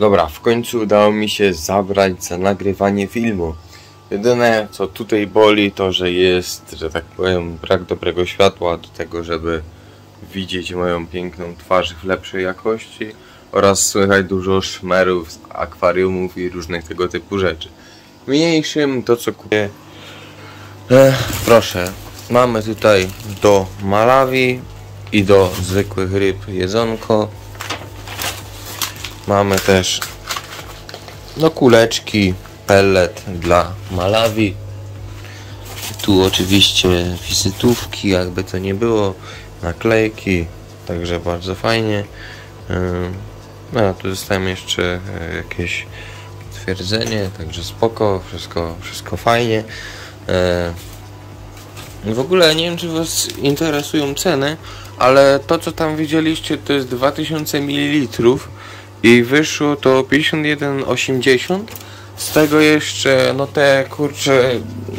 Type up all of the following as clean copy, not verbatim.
Dobra, w końcu udało mi się zabrać za nagrywanie filmu. Jedyne co tutaj boli to, że jest, że tak powiem, brak dobrego światła do tego, żeby widzieć moją piękną twarz w lepszej jakości oraz słychać dużo szmerów z akwariumów i różnych tego typu rzeczy. Mniejszym to co kupię. Proszę, mamy tutaj do malawi i do zwykłych ryb jedzonko. Mamy też no kuleczki, pellet dla malawi. Tu oczywiście wizytówki, jakby to nie było, naklejki, także bardzo fajnie. No, tu dostałem jeszcze jakieś potwierdzenie, także spoko, wszystko fajnie. W ogóle nie wiem, czy was interesują ceny, ale to co tam widzieliście to jest 2000 ml i wyszło to 51,80. Z tego jeszcze, no te kurcze,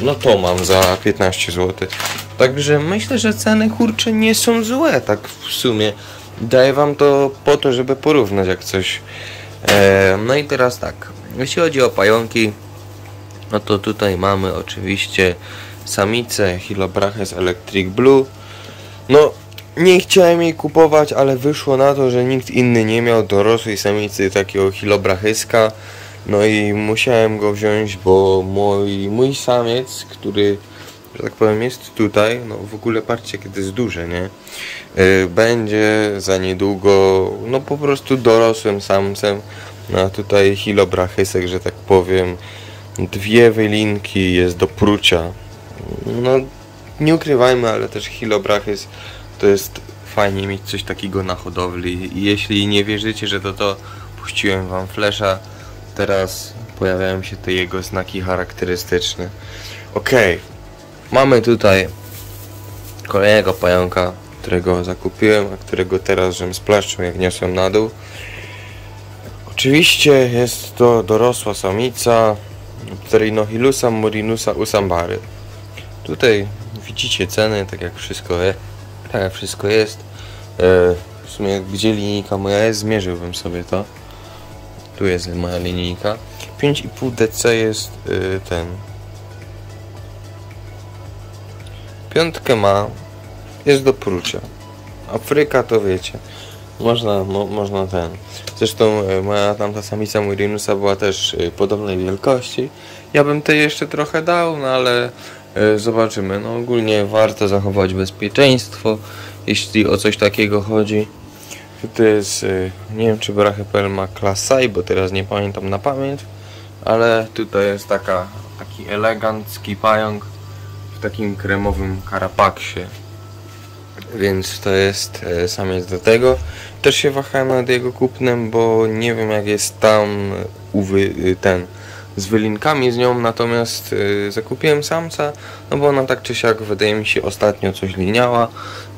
no to mam za 15 zł. Także myślę, że ceny kurcze nie są złe, tak w sumie. Daję wam to po to, żeby porównać jak coś. No i teraz tak, jeśli chodzi o pająki, no to tutaj mamy oczywiście samicę Chilobraches Electric Blue. No, nie chciałem jej kupować, ale wyszło na to, że nikt inny nie miał dorosłej samicy takiego Chilobracheska. No i musiałem go wziąć, bo mój samiec, który, że tak powiem, jest tutaj, no w ogóle patrzcie, kiedy jest duży, nie? Będzie za niedługo, no po prostu dorosłym samcem. A tutaj Chilobrachysek, że tak powiem, dwie wylinki jest do prucia. No, nie ukrywajmy, ale też Chilobrachys to jest fajnie mieć coś takiego na hodowli. I jeśli nie wierzycie, że to puściłem wam flesza. Teraz pojawiają się te jego znaki charakterystyczne. Okej. Mamy tutaj kolejnego pająka, którego zakupiłem, a którego teraz żem splaszczył, jak niosłem na dół. Oczywiście jest to dorosła samica Pterinochilusa murinusa usambary. Tutaj widzicie ceny, tak jak wszystko jest. W sumie gdzie linijka moja jest, zmierzyłbym sobie to. Tu jest moja linijka. 5,5 DC jest ten. Piątkę ma. Jest do prucia. Afryka to wiecie. Można ten. Zresztą moja tamta samica murinusa była też podobnej wielkości. Ja bym tej jeszcze trochę dał, no ale zobaczymy. No ogólnie warto zachować bezpieczeństwo, jeśli o coś takiego chodzi. To jest, nie wiem czy Brachypelma Klassai, bo teraz nie pamiętam na pamięć, ale tutaj jest taki elegancki pająk w takim kremowym karapaksie, więc to jest samiec do tego. Też się wahałem nad jego kupnem, bo nie wiem jak jest tam z wylinkami z nią, natomiast zakupiłem samca, no bo ona tak czy siak wydaje mi się ostatnio coś liniała,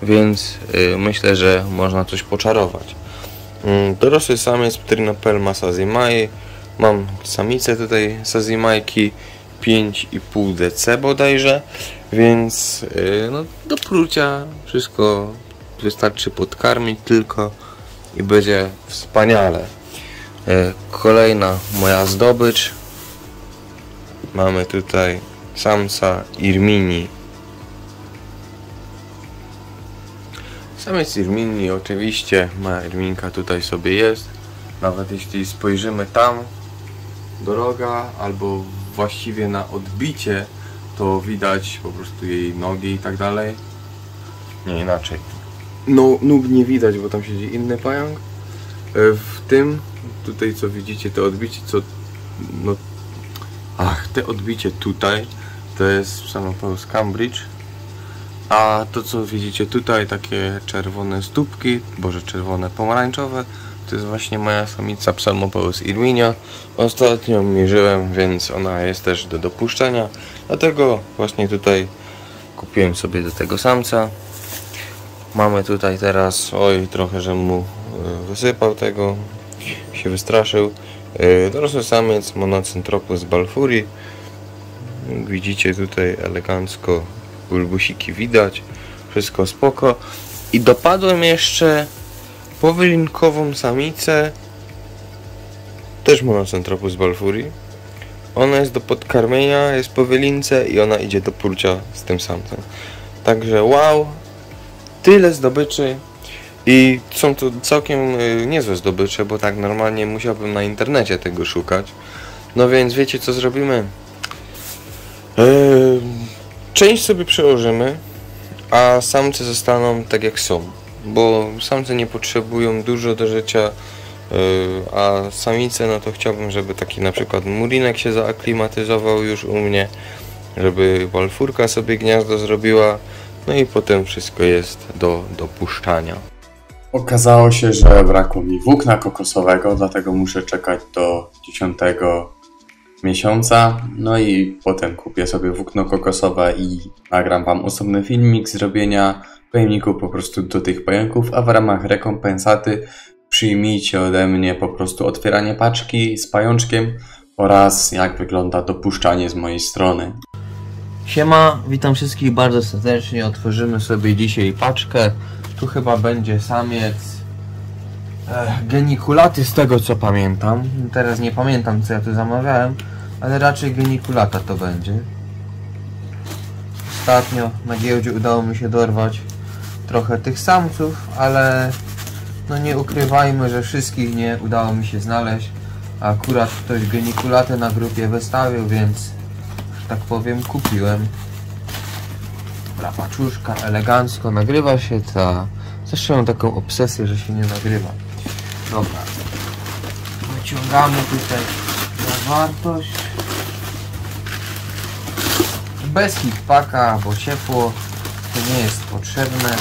więc myślę, że można coś poczarować. Dorosły samiec Trinopelma Sazimai. Mam samicę tutaj Sazimajki 5,5 DC bodajże, więc no, do prucia wszystko wystarczy podkarmić tylko i będzie wspaniale. Kolejna moja zdobycz. Mamy tutaj samca Irminii. Samiec Irminii, oczywiście moja Irminka tutaj sobie jest. Nawet jeśli spojrzymy tam do roga, albo właściwie na odbicie, to widać po prostu jej nogi i tak dalej. Nie inaczej. No, nóg nie widać, bo tam siedzi inny pająk. W tym, tutaj co widzicie, to odbicie, co... No, te odbicie tutaj to jest Psalmopoeus cambridgei, a to co widzicie tutaj, takie czerwone stópki, pomarańczowe, to jest właśnie moja samica Psalmopoeus irminia. Ostatnio mierzyłem, więc ona jest też do dopuszczenia, dlatego właśnie tutaj kupiłem sobie do tego samca. Mamy tutaj teraz, oj trochę, że mu wysypał tego, się wystraszył. Dorosły samiec Monocentropus balfouri. Widzicie tutaj elegancko bulbusiki widać. Wszystko spoko. I dopadłem jeszcze powylinkową samicę też Monocentropus balfouri. Ona jest do podkarmienia, jest po wylince i ona idzie do płcia z tym samcem. Także wow, tyle zdobyczy. I są to całkiem niezłe zdobycze, bo tak normalnie musiałbym na internecie tego szukać. No więc wiecie co zrobimy? Część sobie przełożymy, a samce zostaną tak jak są. Bo samce nie potrzebują dużo do życia, a samice, no to chciałbym, żeby taki na przykład murinek się zaaklimatyzował już u mnie, żeby balfurka sobie gniazdo zrobiła, no i potem wszystko jest do dopuszczania. Okazało się, że brakło mi włókna kokosowego, dlatego muszę czekać do 10 miesiąca, no i potem kupię sobie włókno kokosowe i nagram wam osobny filmik zrobienia pojemników po prostu do tych pająków, a w ramach rekompensaty przyjmijcie ode mnie po prostu otwieranie paczki z pajączkiem oraz jak wygląda dopuszczanie z mojej strony. Siema, witam wszystkich bardzo serdecznie. Otworzymy sobie dzisiaj paczkę. Tu chyba będzie samiec genikulaty, z tego co pamiętam. Teraz nie pamiętam co ja tu zamawiałem, ale raczej genikulata to będzie. Ostatnio na giełdzie udało mi się dorwać trochę tych samców, ale no nie ukrywajmy, że wszystkich nie udało mi się znaleźć. Akurat ktoś genikulatę na grupie wystawił, więc że tak powiem kupiłem. Dobra, paczuszka elegancko nagrywa się ta. Zresztą mam taką obsesję, że się nie nagrywa. Dobra, wyciągamy tutaj zawartość. Bez hitpaka, bo ciepło to nie jest potrzebne.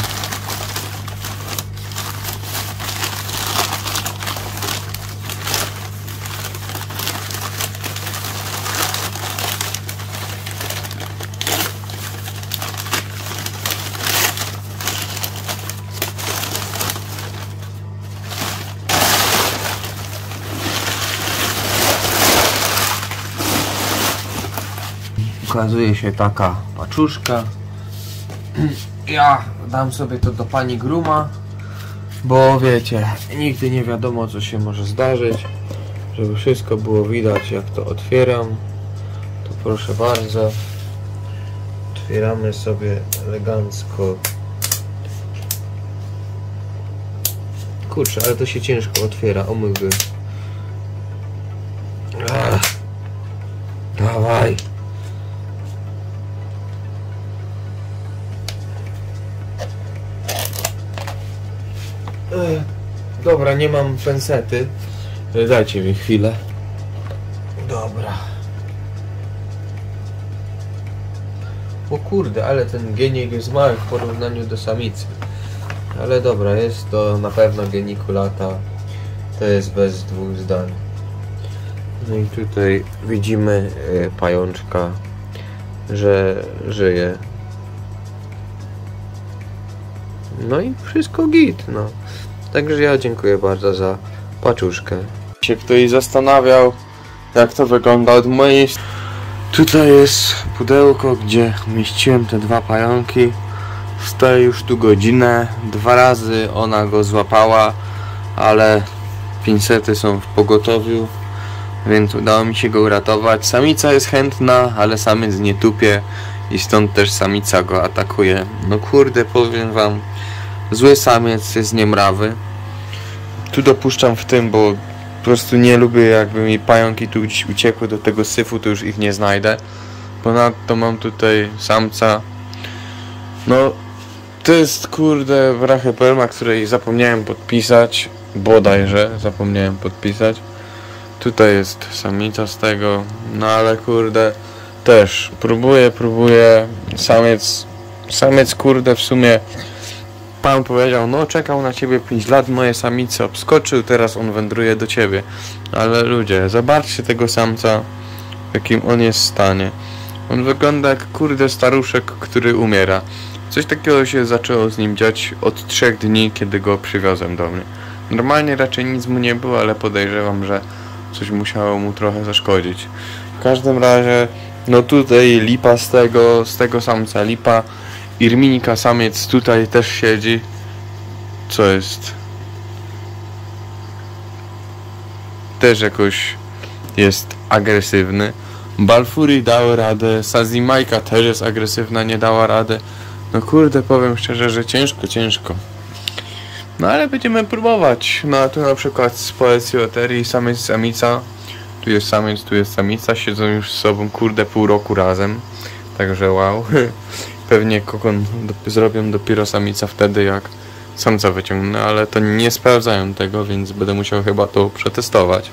Okazuje się taka paczuszka. Ja dam sobie to do pani Gruma, bo wiecie, nigdy nie wiadomo co się może zdarzyć. Żeby wszystko było widać jak to otwieram, to proszę bardzo, otwieramy sobie elegancko. Kurczę, ale to się ciężko otwiera, o mój Boże. Dawaj. Dobra, nie mam pensety. Dajcie mi chwilę. Dobra. O kurde, ale ten genik jest mały w porównaniu do samicy. Ale dobra, jest to na pewno genikulata. To jest bez dwóch zdań. No i tutaj widzimy pajączka, że żyje. No i wszystko git, no. Także ja dziękuję bardzo za paczuszkę. Się ktoś zastanawiał, jak to wygląda od mojej. Tutaj jest pudełko, gdzie mieściłem te dwa pająki. Stoję już tu godzinę. Dwa razy ona go złapała, ale pinsety są w pogotowiu, więc udało mi się go uratować. Samica jest chętna, ale samiec nie tupie i stąd też samica go atakuje. No kurde, powiem wam, zły samiec jest niemrawy. Tu dopuszczam w tym, bo po prostu nie lubię jakby mi pająki tu gdzieś uciekły do tego syfu, to już ich nie znajdę. Ponadto mam tutaj samca. No to jest kurde Brachypelma, której zapomniałem podpisać, bodajże zapomniałem podpisać. Tutaj jest samica z tego, no ale kurde też próbuję. Samiec kurde w sumie. Pan powiedział, no czekał na ciebie 5 lat, moje samice obskoczył, teraz on wędruje do ciebie. Ale ludzie, zobaczcie tego samca, w jakim on jest stanie. On wygląda jak kurde staruszek, który umiera. Coś takiego się zaczęło z nim dziać od 3 dni, kiedy go przywiozłem do mnie. Normalnie raczej nic mu nie było, ale podejrzewam, że coś musiało mu trochę zaszkodzić. W każdym razie, no tutaj lipa z tego samca, lipa. Irminika samiec tutaj też siedzi. Co jest? też jakoś jest agresywny. Balfouri dał radę, Sazimajka też jest agresywna, nie dała radę. No kurde, powiem szczerze, że ciężko. No ale będziemy próbować. No a tu na przykład z Poecilotherii samiec, samica. Tu jest samiec, tu jest samica. Siedzą już z sobą, kurde, pół roku razem. Także wow. Pewnie kokon zrobią dopiero samica wtedy, jak samca wyciągnę, ale to nie sprawdzają tego, więc będę musiał chyba to przetestować.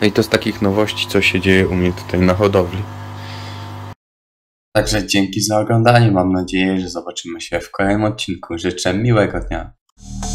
No i to z takich nowości, co się dzieje u mnie tutaj na hodowli. Także dzięki za oglądanie. Mam nadzieję, że zobaczymy się w kolejnym odcinku. Życzę miłego dnia.